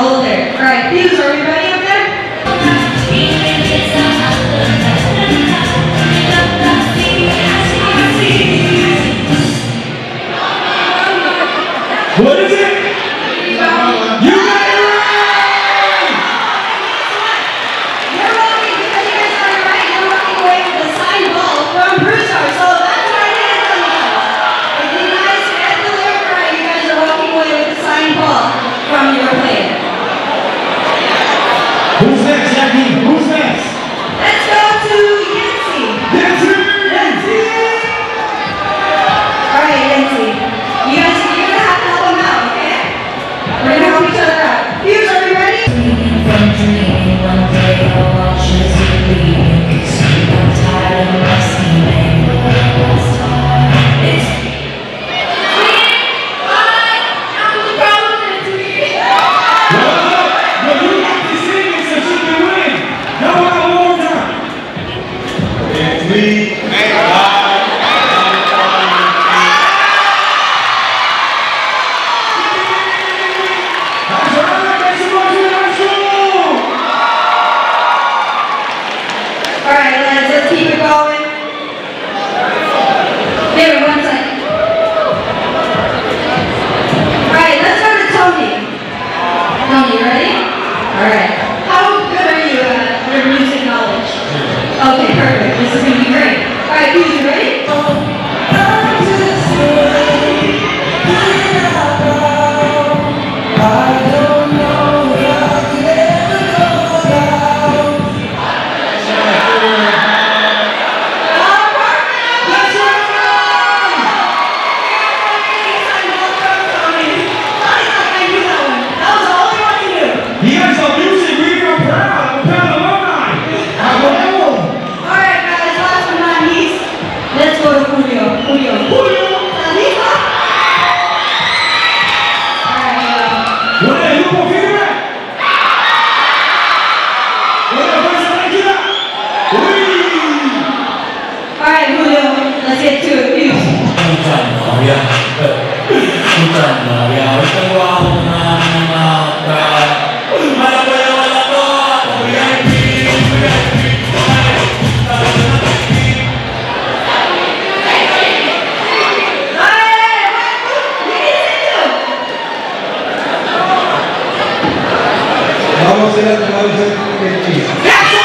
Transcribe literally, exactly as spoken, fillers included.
all day. All right, these are you ready up there? What is it? You got it right! You're walking, because you guys got it right, you're walking away with a side ball from Broussard, so that's right in for you guys. If you guys get the lyric right, you guys are walking away with a side ball from your player. Who's next, Jackie? Who's next? Let's go to Yancy. Yancy! Yancy! Alright, Yancy. You guys you're gonna have to help them out, okay? We're gonna help each other out. Fuse, are you ready? From dreaming one day I'll watch as you leave. I'm tired of my scheming. It's Vamos a hacer la traducción de Chile.